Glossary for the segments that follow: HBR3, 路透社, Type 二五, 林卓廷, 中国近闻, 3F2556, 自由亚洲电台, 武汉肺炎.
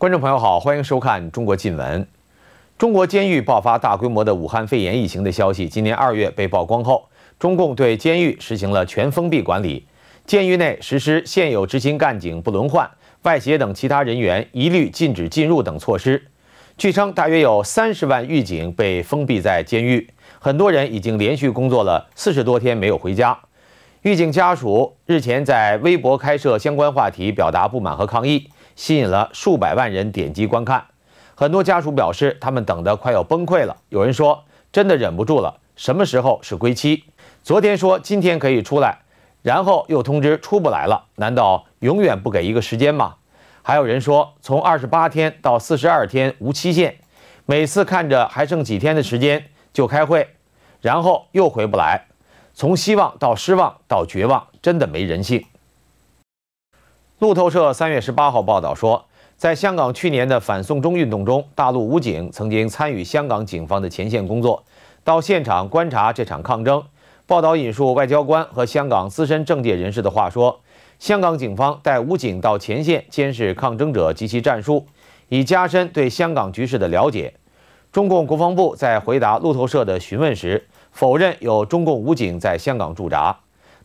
观众朋友好，欢迎收看《中国近闻》。中国监狱爆发大规模的武汉肺炎疫情的消息，今年2月被曝光后，中共对监狱实行了全封闭管理，监狱内实施现有执勤干警不轮换、外协等其他人员一律禁止进入等措施。据称，大约有30万狱警被封闭在监狱，很多人已经连续工作了40多天没有回家。狱警家属日前在微博开设相关话题，表达不满和抗议。 吸引了数百万人点击观看，很多家属表示他们等得快要崩溃了。有人说真的忍不住了，什么时候是归期？昨天说今天可以出来，然后又通知出不来了，难道永远不给一个时间吗？还有人说从28天到42天无期限，每次看着还剩几天的时间就开会，然后又回不来，从希望到失望到绝望，真的没人性。 路透社3月18号报道说，在香港去年的反送中运动中，大陆武警曾经参与香港警方的前线工作，到现场观察这场抗争。报道引述外交官和香港资深政界人士的话说，香港警方带武警到前线监视抗争者及其战术，以加深对香港局势的了解。中共国防部在回答路透社的询问时，否认有中共武警在香港驻扎，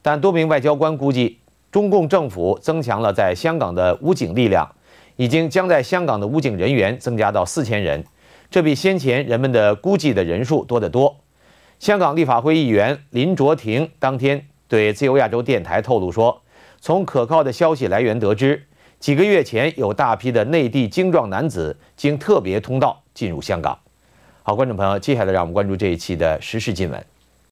但多名外交官估计。 中共政府增强了在香港的武警力量，已经将在香港的武警人员增加到4000人，这比先前人们的估计的人数多得多。香港立法会议员林卓廷当天对自由亚洲电台透露说，从可靠的消息来源得知，几个月前有大批的内地精壮男子经特别通道进入香港。好，观众朋友，接下来让我们关注这一期的时事新闻。